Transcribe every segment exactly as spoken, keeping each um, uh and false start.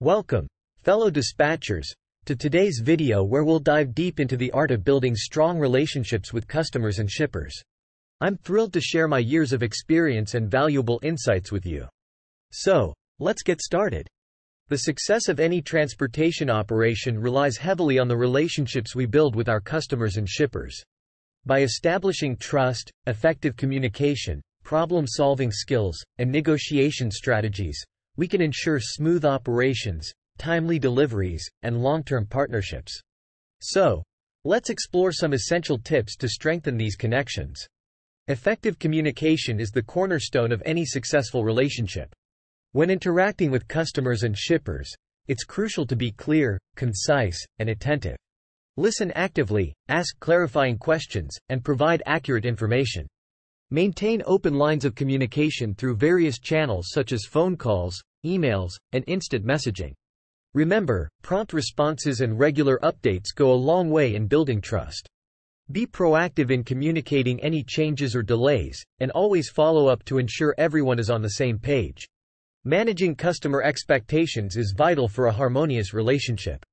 Welcome, fellow dispatchers, to today's video where we'll dive deep into the art of building strong relationships with customers and shippers. I'm thrilled to share my years of experience and valuable insights with you. So, let's get started. The success of any transportation operation relies heavily on the relationships we build with our customers and shippers. By establishing trust, effective communication, problem-solving skills, and negotiation strategies, we can ensure smooth operations, timely deliveries, and long-term partnerships. So, let's explore some essential tips to strengthen these connections. Effective communication is the cornerstone of any successful relationship. When interacting with customers and shippers, it's crucial to be clear, concise, and attentive. Listen actively, ask clarifying questions, and provide accurate information. Maintain open lines of communication through various channels such as phone calls, emails, and instant messaging. Remember, prompt responses and regular updates go a long way in building trust. Be proactive in communicating any changes or delays, and always follow up to ensure everyone is on the same page. Managing customer expectations is vital for a harmonious relationship.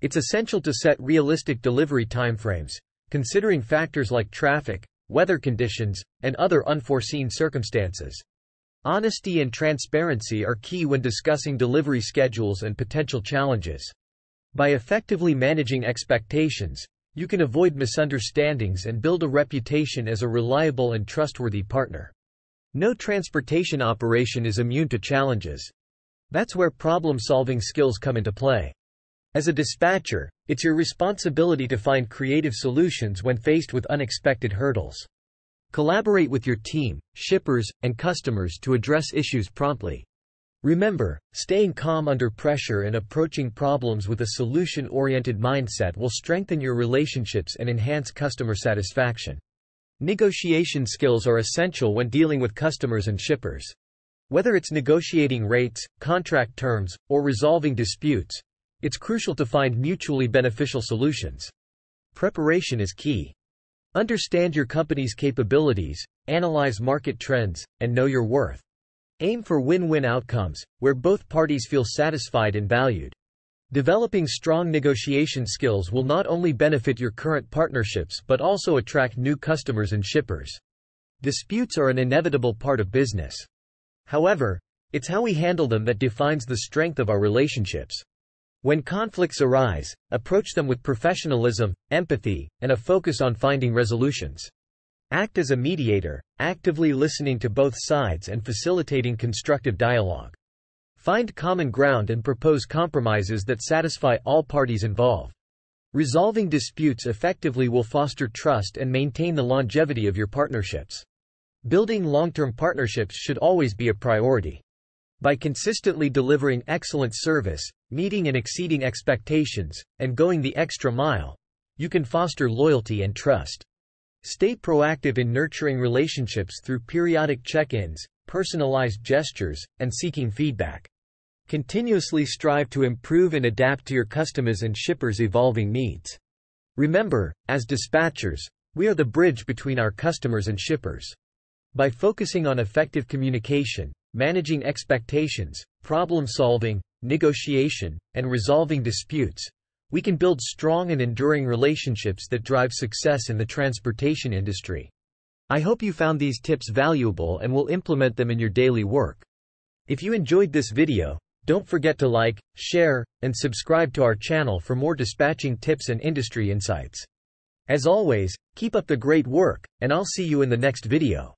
It's essential to set realistic delivery timeframes, considering factors like traffic, weather conditions, and other unforeseen circumstances. Honesty and transparency are key when discussing delivery schedules and potential challenges. By effectively managing expectations, you can avoid misunderstandings and build a reputation as a reliable and trustworthy partner. No transportation operation is immune to challenges. That's where problem-solving skills come into play. As a dispatcher, it's your responsibility to find creative solutions when faced with unexpected hurdles. Collaborate with your team, shippers, and customers to address issues promptly. Remember, staying calm under pressure and approaching problems with a solution-oriented mindset will strengthen your relationships and enhance customer satisfaction. Negotiation skills are essential when dealing with customers and shippers. Whether it's negotiating rates, contract terms, or resolving disputes, it's crucial to find mutually beneficial solutions. Preparation is key. Understand your company's capabilities, analyze market trends, and know your worth. Aim for win-win outcomes, where both parties feel satisfied and valued. Developing strong negotiation skills will not only benefit your current partnerships but also attract new customers and shippers. Disputes are an inevitable part of business. However, it's how we handle them that defines the strength of our relationships. When conflicts arise, approach them with professionalism, empathy, and a focus on finding resolutions. Act as a mediator, actively listening to both sides and facilitating constructive dialogue. Find common ground and propose compromises that satisfy all parties involved. Resolving disputes effectively will foster trust and maintain the longevity of your partnerships. Building long-term partnerships should always be a priority. By consistently delivering excellent service, meeting and exceeding expectations, and going the extra mile, you can foster loyalty and trust. Stay proactive in nurturing relationships through periodic check-ins, personalized gestures, and seeking feedback. Continuously strive to improve and adapt to your customers' and shippers' evolving needs. Remember, as dispatchers, we are the bridge between our customers and shippers. By focusing on effective communication, managing expectations, problem-solving, negotiation, and resolving disputes, we can build strong and enduring relationships that drive success in the transportation industry. I hope you found these tips valuable and will implement them in your daily work. If you enjoyed this video, don't forget to like, share, and subscribe to our channel for more dispatching tips and industry insights. As always, keep up the great work, and I'll see you in the next video.